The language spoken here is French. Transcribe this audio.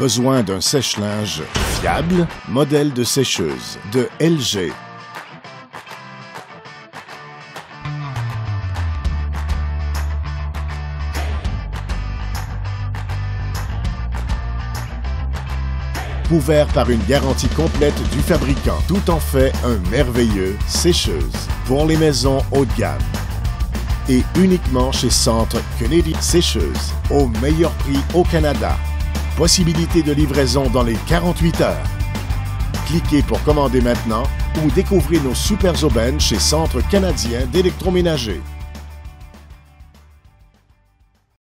besoin d'un sèche-linge fiable, modèle de sécheuse de LG. Couvert par une garantie complète du fabricant, tout en fait un merveilleux sécheuse pour les maisons haut de gamme. Et uniquement chez Centre Canadien Sécheuse, au meilleur prix au Canada. Possibilité de livraison dans les 48 heures. Cliquez pour commander maintenant ou découvrez nos super aubaines chez Centre Canadien d'Électroménager.